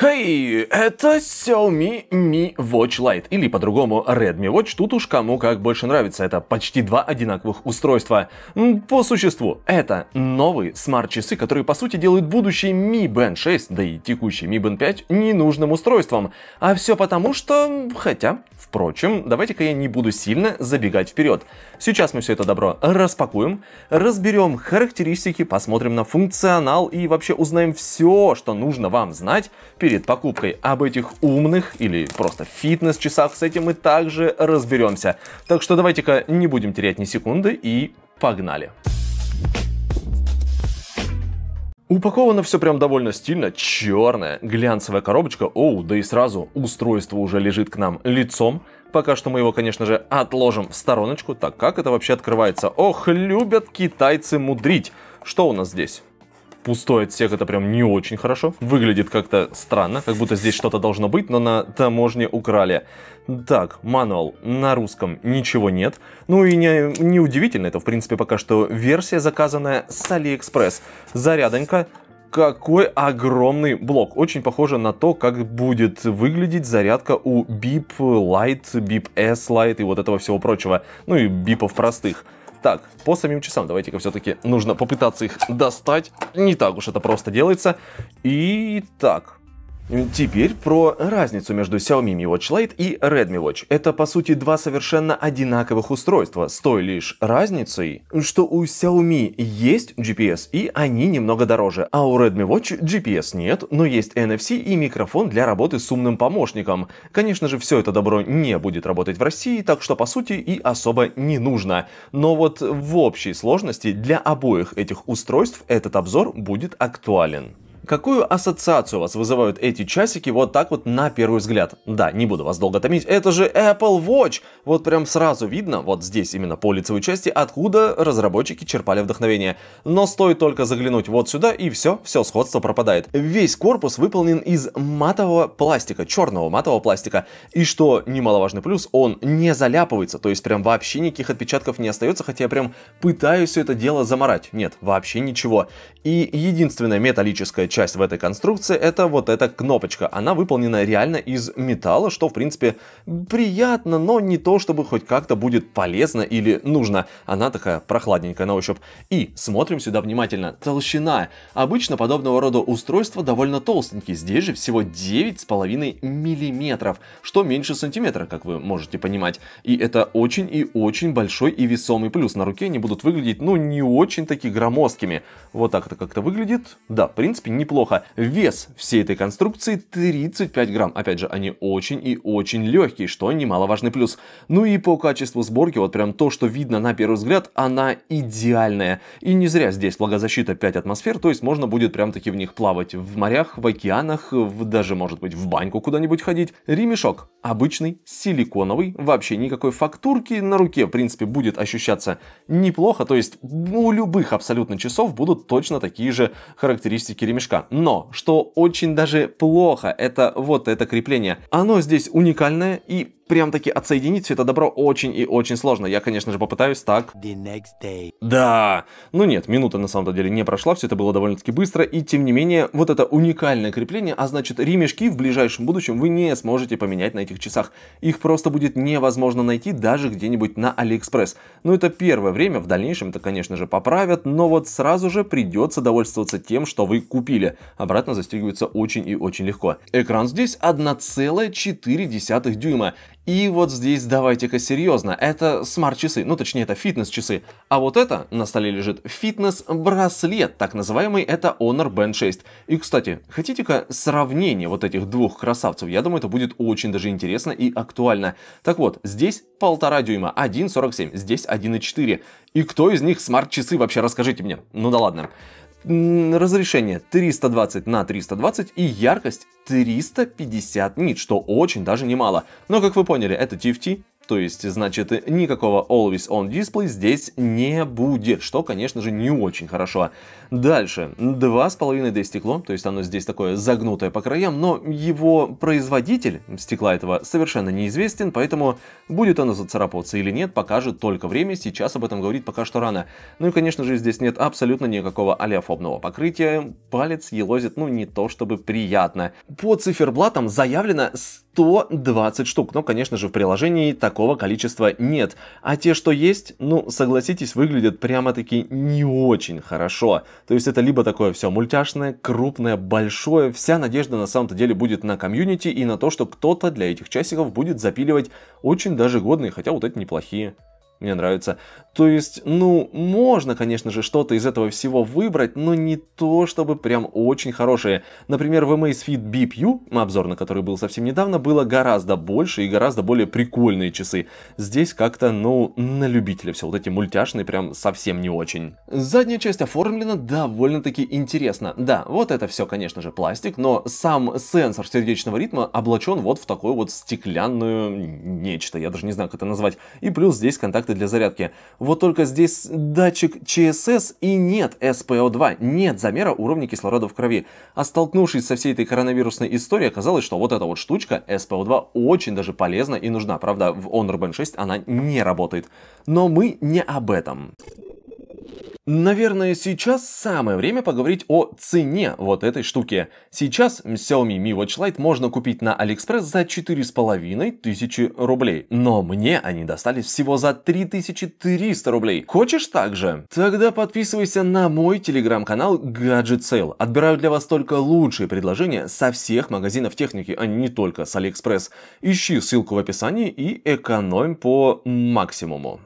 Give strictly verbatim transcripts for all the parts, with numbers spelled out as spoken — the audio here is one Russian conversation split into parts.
Хей, hey, это Xiaomi Mi Watch Lite, или по-другому Redmi Watch, тут уж кому как больше нравится, это почти два одинаковых устройства. По существу, это новые смарт-часы, которые по сути делают будущий Mi Band шесть, да и текущий Mi Band пять ненужным устройством. А все потому, что... хотя... Впрочем, давайте-ка я не буду сильно забегать вперед. Сейчас мы все это добро распакуем, разберем характеристики, посмотрим на функционал и вообще узнаем все, что нужно вам знать перед покупкой об этих умных или просто фитнес-часах. С этим мы также разберемся. Так что давайте-ка не будем терять ни секунды и погнали. Упаковано все прям довольно стильно, черная глянцевая коробочка, оу, да и сразу устройство уже лежит к нам лицом. Пока что мы его, конечно же, отложим в стороночку, так как это вообще открывается. Ох, любят китайцы мудрить. Что у нас здесь? Пустой отсек, это прям не очень хорошо. Выглядит как-то странно, как будто здесь что-то должно быть, но на таможне украли. Так, мануал на русском ничего нет. Ну и не, не удивительно, это в принципе пока что версия, заказанная с Алиэкспресс. Зарядонька. Какой огромный блок. Очень похоже на то, как будет выглядеть зарядка у би ай пи Lite, би ай пи эс Lite и вот этого всего прочего. Ну и би ай пи-ов простых. Так, по самим часам давайте-ка все-таки нужно попытаться их достать. Не так уж это просто делается. И так. Теперь про разницу между Xiaomi Mi Watch Lite и Redmi Watch. Это, по сути, два совершенно одинаковых устройства, с той лишь разницей, что у Xiaomi есть джи пи эс, и они немного дороже, а у Redmi Watch джи пи эс нет, но есть эн эф си и микрофон для работы с умным помощником. Конечно же, все это добро не будет работать в России, так что, по сути, и особо не нужно. Но вот в общей сложности для обоих этих устройств этот обзор будет актуален. Какую ассоциацию у вас вызывают эти часики вот так вот на первый взгляд? Да, не буду вас долго томить, это же Apple Watch! Вот прям сразу видно, вот здесь именно по лицевой части, откуда разработчики черпали вдохновение. Но стоит только заглянуть вот сюда, и все, все сходство пропадает. Весь корпус выполнен из матового пластика, черного матового пластика. И что немаловажный плюс, он не заляпывается, то есть прям вообще никаких отпечатков не остается, хотя я прям пытаюсь все это дело замарать. Нет, вообще ничего. И единственная металлическая часть часть в этой конструкции — это вот эта кнопочка. Она выполнена реально из металла, что в принципе приятно, но не то чтобы хоть как-то будет полезно или нужно. Она такая прохладненькая на ощупь. И смотрим сюда внимательно. Толщина. Обычно подобного рода устройства довольно толстенькие. Здесь же всего девять с половиной миллиметров, что меньше сантиметра, как вы можете понимать. И это очень и очень большой и весомый плюс. На руке они будут выглядеть, ну, не очень таки громоздкими. Вот так это как-то выглядит. Да, в принципе, не неплохо. Вес всей этой конструкции тридцать пять грамм. Опять же, они очень и очень легкие, что немаловажный плюс. Ну и по качеству сборки, вот прям то, что видно на первый взгляд, она идеальная. И не зря здесь влагозащита пять атмосфер, то есть можно будет прям таки в них плавать в морях, в океанах, в, даже может быть в баньку куда-нибудь ходить. Ремешок обычный, силиконовый, вообще никакой фактурки, на руке в принципе будет ощущаться неплохо, то есть у любых абсолютно часов будут точно такие же характеристики ремешка. Но, что очень даже плохо, это вот это крепление. Оно здесь уникальное, и прям-таки отсоединить все это добро очень и очень сложно. Я, конечно же, попытаюсь так. Да, ну нет, минута на самом-то деле не прошла, все это было довольно-таки быстро, и тем не менее, вот это уникальное крепление, а значит, ремешки в ближайшем будущем вы не сможете поменять на этих часах. Их просто будет невозможно найти даже где-нибудь на Алиэкспресс. Ну это первое время, в дальнейшем это, конечно же, поправят, но вот сразу же придется довольствоваться тем, что вы купили. Обратно застегивается очень и очень легко. Экран здесь одна целая четыре десятых дюйма. И вот здесь давайте-ка серьезно, это смарт-часы, ну точнее это фитнес-часы. А вот это, на столе лежит фитнес-браслет, так называемый, это Honor Band шесть. И, кстати, хотите-ка сравнение вот этих двух красавцев? Я думаю, это будет очень даже интересно и актуально. Так вот, здесь полтора дюйма, один сорок семь, здесь один и четыре. И кто из них смарт-часы вообще, расскажите мне? Ну да ладно. Разрешение триста двадцать на триста двадцать и яркость триста пятьдесят нит, что очень даже немало. Но, как вы поняли, это ти эф ти, То есть, значит, никакого Always On Display здесь не будет, что, конечно же, не очень хорошо. Дальше, два с половиной дэ стекло, то есть оно здесь такое загнутое по краям, но его производитель стекла этого совершенно неизвестен, поэтому будет оно зацарапаться или нет, покажет только время, сейчас об этом говорить пока что рано. Ну и, конечно же, здесь нет абсолютно никакого олеофобного покрытия, палец елозит, ну, не то чтобы приятно. По циферблатам заявлено сто двадцать штук, но, конечно же, в приложении такого количества нет. А те, что есть, ну, согласитесь, выглядят прямо-таки не очень хорошо. То есть это либо такое все мультяшное, крупное, большое. Вся надежда на самом-то деле будет на комьюнити и на то, что кто-то для этих часиков будет запиливать очень даже годные, хотя вот эти неплохие. Мне нравится. То есть, ну, можно, конечно же, что-то из этого всего выбрать, но не то, чтобы прям очень хорошие. Например, в Amazfit би ай пи U, обзор на который был совсем недавно, было гораздо больше и гораздо более прикольные часы. Здесь как-то, ну, на любителя все. Вот эти мультяшные прям совсем не очень. Задняя часть оформлена довольно-таки интересно. Да, вот это все, конечно же, пластик, но сам сенсор сердечного ритма облачен вот в такую вот стеклянную нечто. Я даже не знаю, как это назвать. И плюс здесь контакт для зарядки. Вот только здесь датчик Ч С С и нет С П О два, нет замера уровня кислорода в крови. А столкнувшись со всей этой коронавирусной историей, оказалось, что вот эта вот штучка С П О два очень даже полезна и нужна. Правда, в Honor Band шесть она не работает. Но мы не об этом. Наверное, сейчас самое время поговорить о цене вот этой штуки. Сейчас Xiaomi Mi Watch Lite можно купить на Алиэкспресс за четыре с половиной тысячи рублей. Но мне они достались всего за три тысячи триста рублей. Хочешь так же? Тогда подписывайся на мой телеграм-канал Gadget Sale. Отбираю для вас только лучшие предложения со всех магазинов техники, а не только с Алиэкспресс. Ищи ссылку в описании и экономь по максимуму.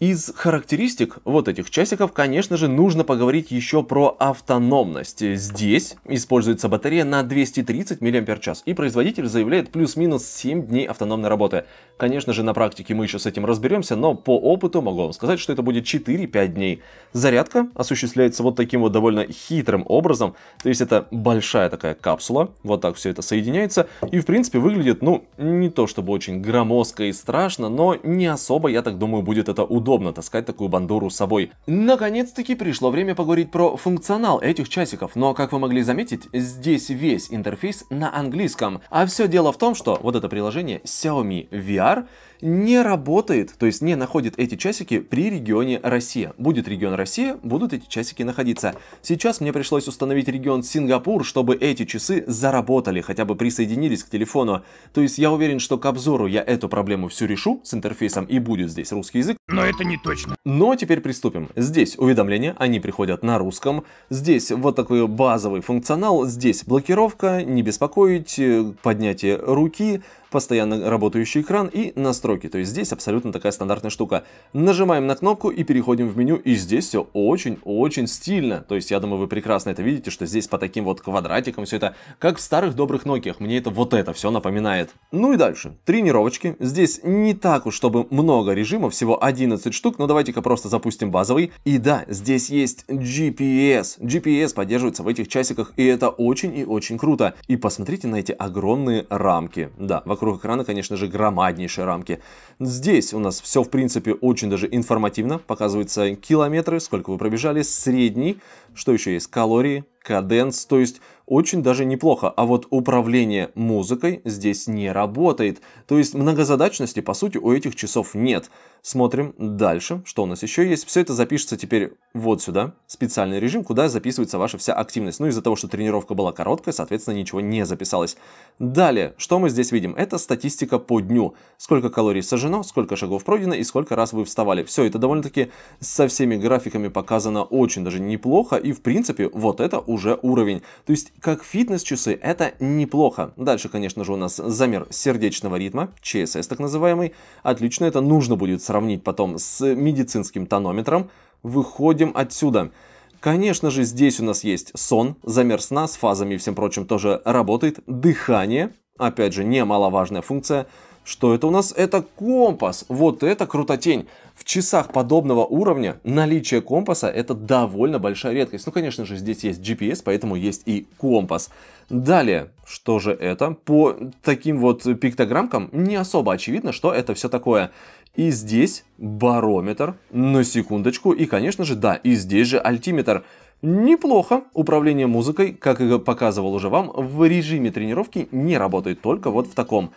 Из характеристик вот этих часиков, конечно же, нужно поговорить еще про автономность. Здесь используется батарея на двести тридцать мАч, и производитель заявляет плюс-минус семь дней автономной работы. Конечно же, на практике мы еще с этим разберемся, но по опыту могу вам сказать, что это будет четыре-пять дней. Зарядка осуществляется вот таким вот довольно хитрым образом, то есть это большая такая капсула, вот так все это соединяется, и в принципе выглядит, ну, не то чтобы очень громоздко и страшно, но не особо, я так думаю, будет это удобно. Удобно таскать такую бандуру с собой. Наконец-таки пришло время поговорить про функционал этих часиков, но, как вы могли заметить, здесь весь интерфейс на английском. А все дело в том, что вот это приложение Xiaomi ви ар не работает, то есть не находит эти часики при регионе Россия. Будет регион Россия, будут эти часики находиться. Сейчас мне пришлось установить регион Сингапур, чтобы эти часы заработали, хотя бы присоединились к телефону. То есть я уверен, что к обзору я эту проблему всю решу с интерфейсом, и будет здесь русский язык. Но это не точно. Но теперь приступим. Здесь уведомления, они приходят на русском. Здесь вот такой базовый функционал. Здесь блокировка, не беспокоить, поднятие руки, постоянно работающий экран и настройки. То есть здесь абсолютно такая стандартная штука. Нажимаем на кнопку и переходим в меню. И здесь все очень-очень стильно. То есть я думаю, вы прекрасно это видите, что здесь по таким вот квадратикам все это, как в старых добрых Nokia. Мне это вот это все напоминает. Ну и дальше. Тренировочки. Здесь не так уж, чтобы много режимов, всего одиннадцать штук. Но давайте-ка просто запустим базовый. И да, здесь есть Джи Пи Эс. Джи Пи Эс поддерживается в этих часиках, и это очень и очень круто. И посмотрите на эти огромные рамки. Да, вокруг Вокруг экрана, конечно же, громаднейшие рамки. Здесь у нас все, в принципе, очень даже информативно. Показываются километры, сколько вы пробежали, средний, что еще есть, калории, каденс, то есть очень даже неплохо. А вот управление музыкой здесь не работает. То есть многозадачности, по сути, у этих часов нет. Смотрим дальше, что у нас еще есть. Все это запишется теперь вот сюда, специальный режим, куда записывается ваша вся активность. Ну, из-за того, что тренировка была короткая, соответственно, ничего не записалось. Далее, что мы здесь видим? Это статистика по дню. Сколько калорий сожжено, сколько шагов пройдено и сколько раз вы вставали. Все это довольно-таки со всеми графиками показано очень даже неплохо. И, в принципе, вот это уже уровень. То есть, как фитнес-часы, это неплохо. Дальше, конечно же, у нас замер сердечного ритма, Ч С С так называемый. Отлично, это нужно будет сравнить потом с медицинским тонометром. Выходим отсюда. Конечно же, здесь у нас есть сон, замер сна с фазами и всем прочим тоже работает. Дыхание, опять же, немаловажная функция. Что это у нас? Это компас. Вот это крутотень. В часах подобного уровня наличие компаса — это довольно большая редкость. Ну, конечно же, здесь есть Джи Пи Эс, поэтому есть и компас. Далее, Что же это? По таким вот пиктограммкам не особо очевидно, что это все такое. И здесь барометр, на секундочку, и, конечно же, да, и здесь же альтиметр. Неплохо. Управление музыкой, как и показывал уже вам, в режиме тренировки не работает, только вот в таком.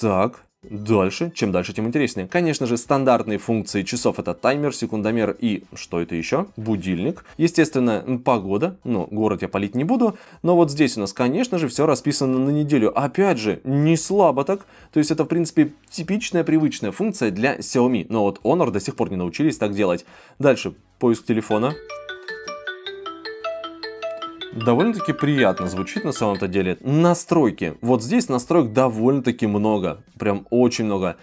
Так, дальше. Чем дальше, тем интереснее. Конечно же, стандартные функции часов — это таймер, секундомер и, что это еще, будильник. Естественно, погода. Ну, город я палить не буду. Но вот здесь у нас, конечно же, все расписано на неделю. Опять же, не слабо так. То есть это, в принципе, типичная, привычная функция для Xiaomi. Но вот Honor до сих пор не научились так делать. Дальше. Поиск телефона. Довольно-таки приятно звучит на самом-то деле. Настройки. Вот здесь настроек довольно-таки много. Прям очень много.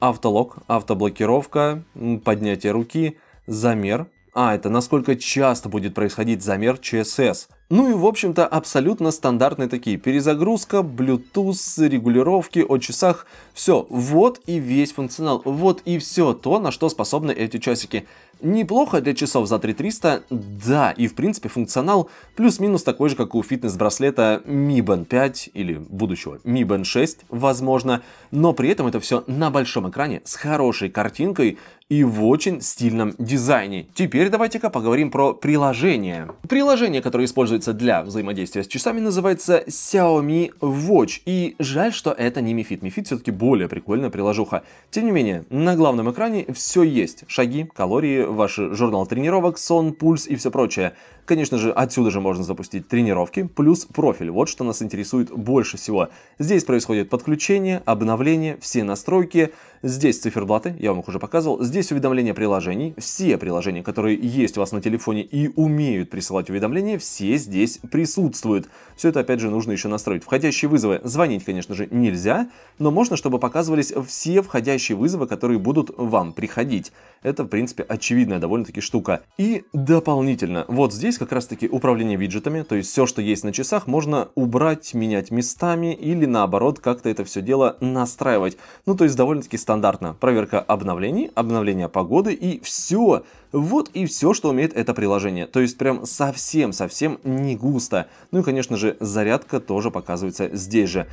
Автолог, автоблокировка, поднятие руки, замер. А, это насколько часто будет происходить замер Ч С С. Ну и, в общем-то, абсолютно стандартные такие. Перезагрузка, Bluetooth, регулировки, о часах. Все, вот и весь функционал. Вот и все то, на что способны эти часики. Неплохо для часов за три триста, да, и в принципе функционал плюс-минус такой же, как у фитнес-браслета Ми Бэнд пять или будущего Ми Бэнд шесть, возможно, но при этом это все на большом экране с хорошей картинкой и в очень стильном дизайне. Теперь давайте-ка поговорим про приложение. Приложение, которое используется для взаимодействия с часами, называется Xiaomi Watch, и жаль, что это не Mi Fit. Mi Fit все-таки более прикольная приложуха. Тем не менее, на главном экране все есть: шаги, калории, ваш журнал тренировок, сон, пульс и все прочее. Конечно же, отсюда же можно запустить тренировки плюс профиль. Вот что нас интересует больше всего. Здесь происходит подключение, обновление, все настройки. Здесь циферблаты, я вам их уже показывал. Здесь уведомления приложений. Все приложения, которые есть у вас на телефоне и умеют присылать уведомления, все здесь присутствуют. Все это, опять же, нужно еще настроить. Входящие вызовы. Звонить, конечно же, нельзя, но можно, чтобы показывались все входящие вызовы, которые будут вам приходить. Это, в принципе, очевидная довольно-таки штука. И дополнительно, вот здесь как раз-таки управление виджетами, то есть все, что есть на часах, можно убрать, менять местами или, наоборот, как-то это все дело настраивать. Ну, то есть довольно-таки стандартно. Проверка обновлений, обновление погоды и все. Вот и все, что умеет это приложение. То есть прям совсем-совсем не густо. Ну и, конечно же, зарядка тоже показывается здесь же.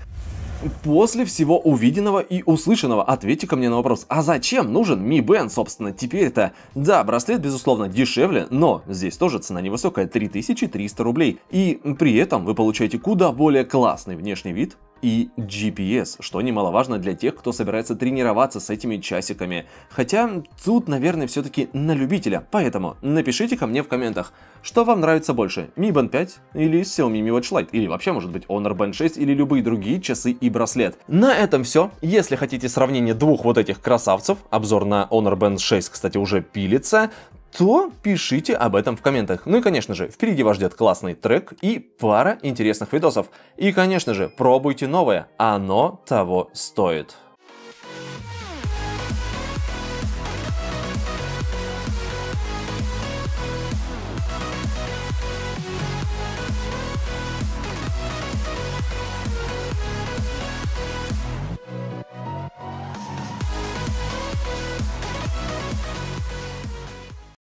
После всего увиденного и услышанного, ответьте-ка мне на вопрос, а зачем нужен Mi Band, собственно, теперь-то? Да, браслет, безусловно, дешевле, но здесь тоже цена невысокая, три тысячи триста рублей. И при этом вы получаете куда более классный внешний вид и Джи Пи Эс, что немаловажно для тех, кто собирается тренироваться с этими часиками. Хотя тут, наверное, все-таки на любителя. Поэтому напишите ко мне в комментах, что вам нравится больше, Ми Бэнд пять или Xiaomi Mi Watch Lite, или вообще, может быть, Honor Band шесть или любые другие часы и браслет. На этом все. Если хотите сравнение двух вот этих красавцев, обзор на Honor Band шесть, кстати, уже пилится, то пишите об этом в комментах. Ну и, конечно же, впереди вас ждет классный трек и пара интересных видосов. И, конечно же, пробуйте новое, оно того стоит.